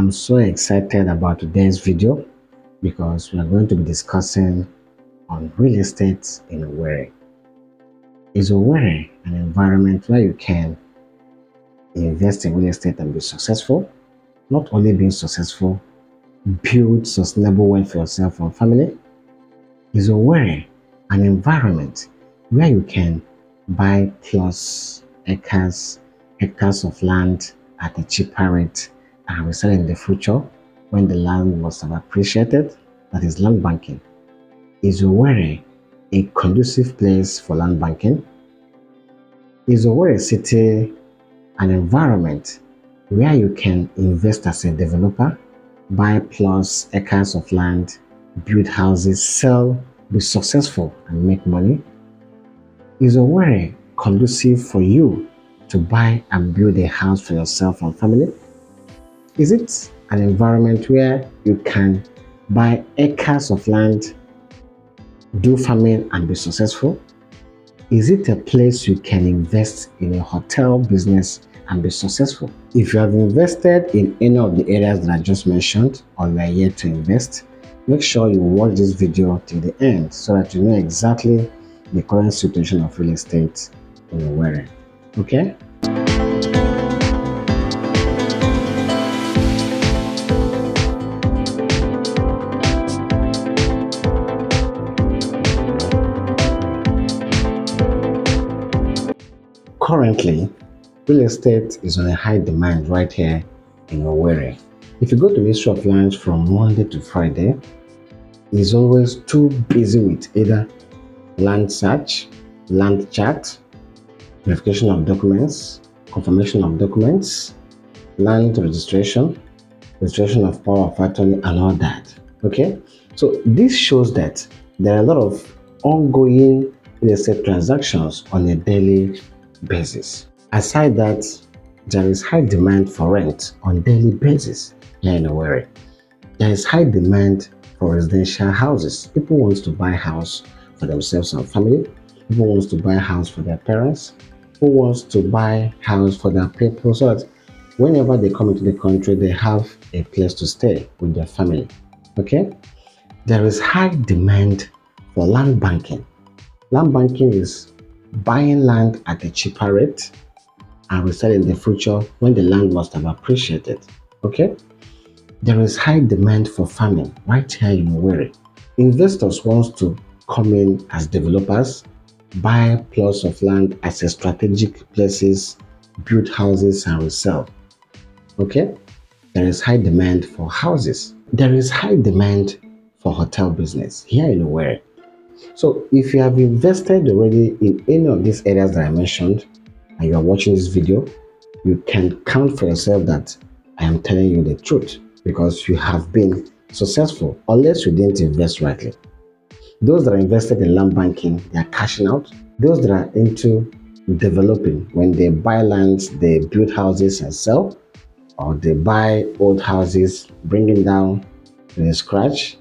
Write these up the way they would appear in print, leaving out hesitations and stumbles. I'm so excited about today's video because we are going to be discussing on real estate in Owerri. Is Owerri an environment where you can invest in real estate and be successful? Not only being successful, build sustainable wealth for yourself and family. Is Owerri an environment where you can buy plus hectares of land at a cheaper rate and resell in the future when the land must have appreciated? That is land banking. Is Owerri a conducive place for land banking? Is Owerri city an environment where you can invest as a developer, buy plus acres of land, build houses, sell, be successful and make money? Is Owerri conducive for you to buy and build a house for yourself and family? Is it an environment where you can buy acres of land, do farming and be successful? Is it a place you can invest in a hotel business and be successful? If you have invested in any of the areas that I just mentioned or you are yet to invest, make sure you watch this video till the end so that you know exactly the current situation of real estate in Owerri. Okay? Currently, real estate is on a high demand right here in Owerri. If you go to Ministry of Lands from Monday to Friday, it's always too busy with either land search, land chart, verification of documents, confirmation of documents, land registration, registration of power of attorney and all that. Okay, so this shows that there are a lot of ongoing real estate transactions on a daily basis. Aside that, there is high demand for rent on daily basis here in Owerri. There is high demand for residential houses. People want to buy a house for themselves and family. People want to buy a house for their parents. Who wants to buy a house for their people so that whenever they come into the country, they have a place to stay with their family. Okay? There is high demand for land banking. Land banking is buying land at a cheaper rate and resell in the future when the land must have appreciated. Okay? There is high demand for farming right here in Owerri. Investors want to come in as developers, buy plots of land as a strategic places, build houses and resell. Okay? There is high demand for houses. There is high demand for hotel business here in Owerri. So if you have invested already in any of these areas that I mentioned and you are watching this video, you can count for yourself that I am telling you the truth because you have been successful unless you didn't invest rightly. Those that are invested in land banking, they are cashing out. Those that are into developing, when they buy lands, they build houses and sell, or they buy old houses, bring them down to the scratch,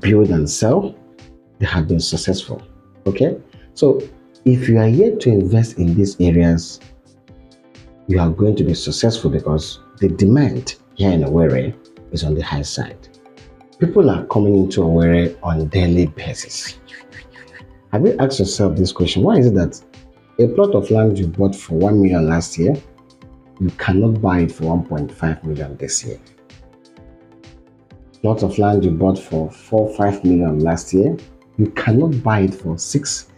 build and sell, they have been successful. Okay, so if you are yet to invest in these areas, you are going to be successful because the demand here in Owerri is on the high side. People are coming into Owerri on a daily basis. Have you asked yourself this question? Why is it that a plot of land you bought for 1 million last year, you cannot buy it for 1.5 million this year? Plot of land you bought for 4-5 million last year, you cannot buy it for 6-7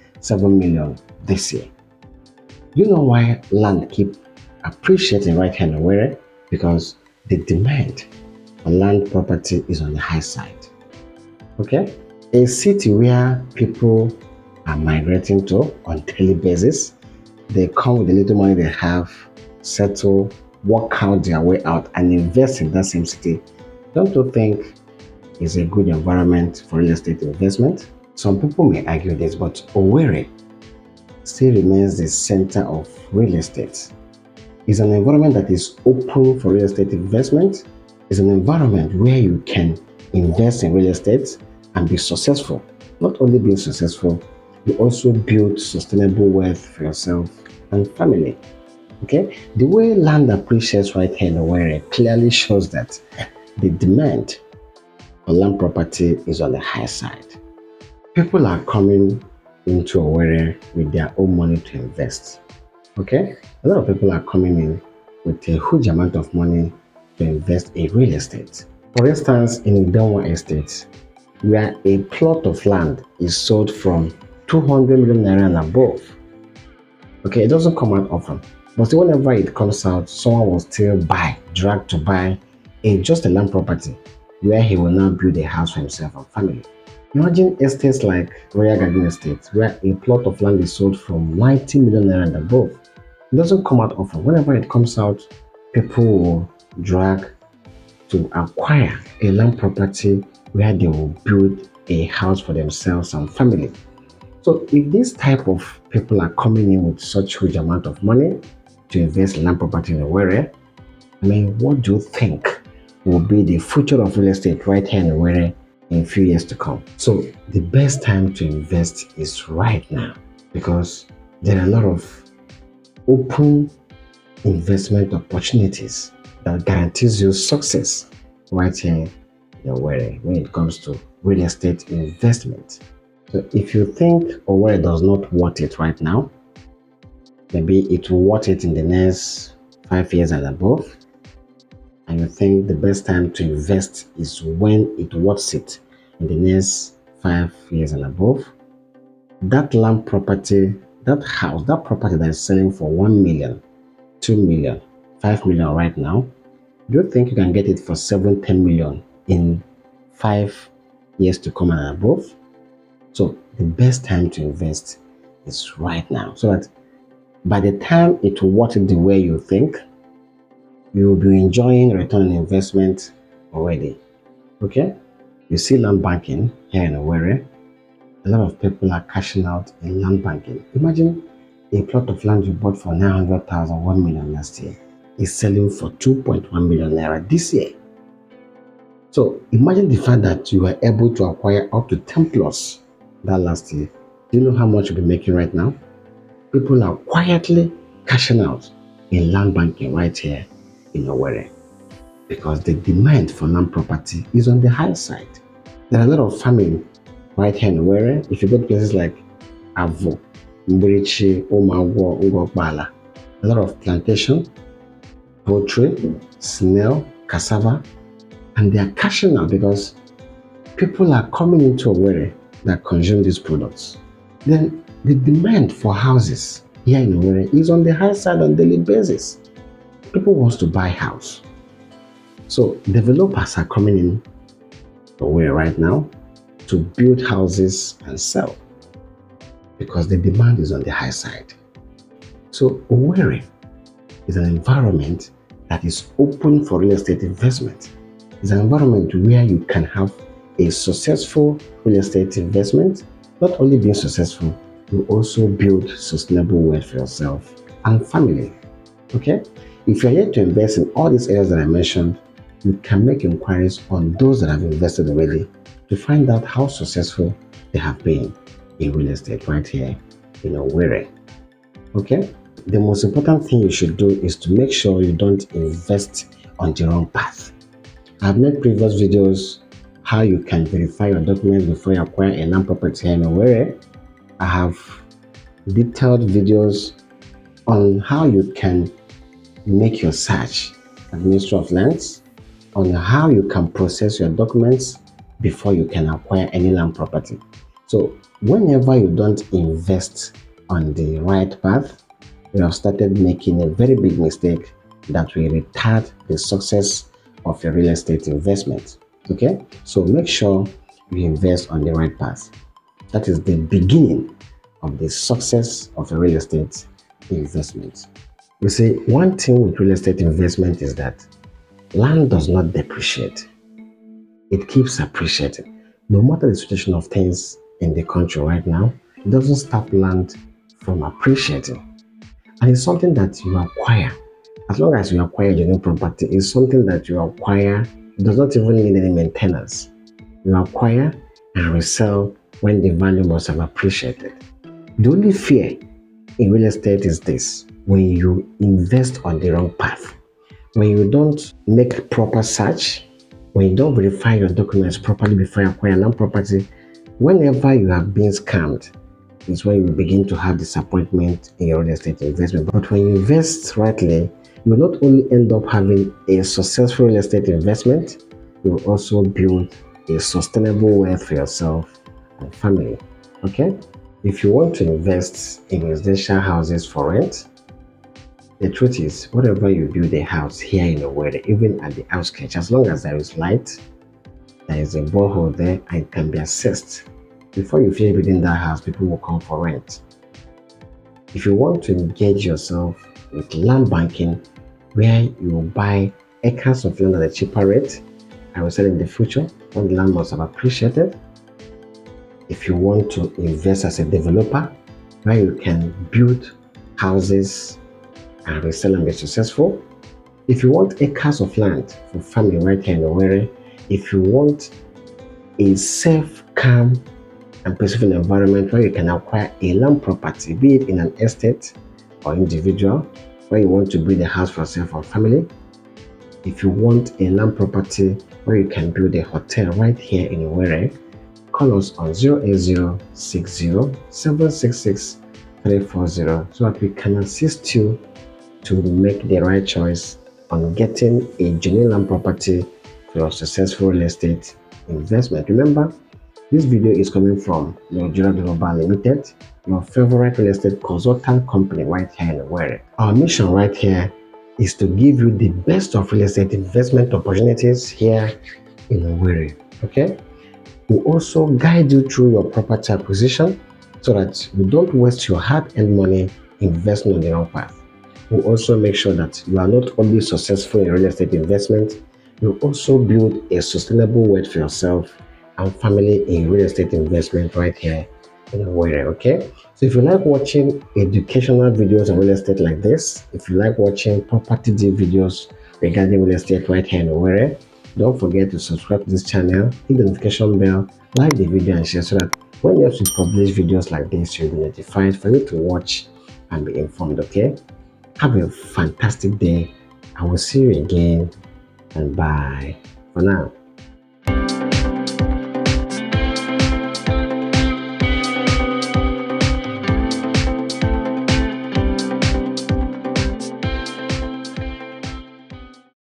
million this year. You know why land keep appreciating right here in Owerri? Because the demand for land property is on the high side. Okay? A city where people are migrating to on a daily basis, they come with the little money they have, settle, work out their way out and invest in that same city. Don't you think it's a good environment for real estate investment? Some people may argue this, but Owerri still remains the center of real estate. It's an environment that is open for real estate investment. It's an environment where you can invest in real estate and be successful. Not only being successful, you also build sustainable wealth for yourself and family. Okay, the way land appreciates right here in Owerri clearly shows that the demand for land property is on the high side. People are coming into Owerri with their own money to invest. Okay, a lot of people are coming in with a huge amount of money to invest in real estate. For instance, in Dunwa estate, where a plot of land is sold from 200 million naira and above. Okay, it doesn't come out often, but whenever it comes out, someone will still buy, dragged to buy just a land property where he will now build a house for himself and family. Imagine estates like Royal Garden Estates, where a plot of land is sold from 90 million naira and above. It doesn't come out often. Whenever it comes out, people will drag to acquire a land property where they will build a house for themselves and family. So if this type of people are coming in with such huge amount of money to invest in land property in Owerri, I mean, what do you think will be the future of real estate right here in Owerri in a few years to come? So the best time to invest is right now, because there are a lot of open investment opportunities that guarantees you success right here in Owerri when it comes to real estate investment. So if you think Owerri does not worth it right now, maybe it will worth it in the next 5 years and above, and you think the best time to invest is when it worth it in the next 5 years and above, that land property, that house, that property that is selling for 1 million, 2 million, 5 million right now, do you think you can get it for 7, 10 million in 5 years to come and above? So the best time to invest is right now, so that by the time it will worth it the way you think, you will be enjoying return on investment already. Okay, you see land banking here in Owerri. A lot of people are cashing out in land banking. Imagine a plot of land you bought for 900,000, 1 million last year is selling for 2.1 million naira this year. So imagine the fact that you were able to acquire up to 10 plots that last year. Do you know how much you'll be making right now? People are quietly cashing out in land banking right here in Owerri, because the demand for land property is on the high side. There are a lot of farming right here in Owerri. If you go to places like Avo, Mbirichi, Omagwo, Ngokbala, a lot of plantation, poultry, snail, cassava, and they are cashing out because people are coming into Owerri that consume these products. Then the demand for houses here in Owerri is on the high side on a daily basis. People want to buy a house. So developers are coming in Owerri right now to build houses and sell, because the demand is on the high side. So Owerri is an environment that is open for real estate investment. It's an environment where you can have a successful real estate investment. Not only being successful, you also build sustainable wealth for yourself and family. Okay? If you're here to invest in all these areas that I mentioned, you can make inquiries on those that have invested already to find out how successful they have been in real estate right here in Owerri. Okay? The most important thing you should do is to make sure you don't invest on the wrong path. I've made previous videos how you can verify your documents before you acquire a land property here in Owerri. I have detailed videos on how you can make your search at the Ministry of Lands, on how you can process your documents before you can acquire any land property. So whenever you don't invest on the right path, you have started making a very big mistake that will retard the success of your real estate investment. Okay, so make sure you invest on the right path. That is the beginning of the success of a real estate investment. You see, one thing with real estate investment is that land does not depreciate. It keeps appreciating. No matter the situation of things in the country right now, it doesn't stop land from appreciating. And it's something that you acquire. As long as you acquire your new property, it's something that you acquire, it does not even need any maintenance. You acquire and resell when the value must have appreciated. The only fear in real estate is this: when you invest on the wrong path, when you don't make a proper search, when you don't verify your documents properly before you acquire non-property. Whenever you have been scammed is when you begin to have disappointment in your real estate investment. But when you invest rightly, you will not only end up having a successful real estate investment, you will also build a sustainable wealth for yourself and family. Okay? If you want to invest in residential houses for rent, the truth is, whatever you build a house here in Owerri, even at the outskirts, as long as there is light, there is a borehole there and it can be accessed, before you finish building that house, people will come for rent. If you want to engage yourself with land banking, where you will buy acres of land at a cheaper rate, I will say in the future, when the land must have appreciated. If you want to invest as a developer, where you can build houses and resell and be successful. If you want acres of land for farming right here in Owerri, if you want a safe, calm, and peaceful environment where you can acquire a land property, be it in an estate or individual, where you want to build a house for yourself or family. If you want a land property where you can build a hotel right here in Owerri, call us on 08060-766-340 so that we can assist you to make the right choice on getting a genuine land property for a successful real estate investment. Remember, this video is coming from Leojora Global Limited, your favorite real estate consultant company right here in Owerri. Our mission right here is to give you the best of real estate investment opportunities here in Owerri. Okay? We also guide you through your property acquisition so that you don't waste your hard-earned money investing on the wrong path. We also make sure that you are not only successful in real estate investment, you also build a sustainable wealth for yourself and family in real estate investment right here in Owerri. Okay, so if you like watching educational videos on real estate like this, if you like watching property deal videos regarding real estate right here in Owerri, don't forget to subscribe to this channel, hit the notification bell, like the video and share so that when you publish videos like this, you'll be notified for you to watch and be informed. Okay, have a fantastic day. I will see you again and bye for now.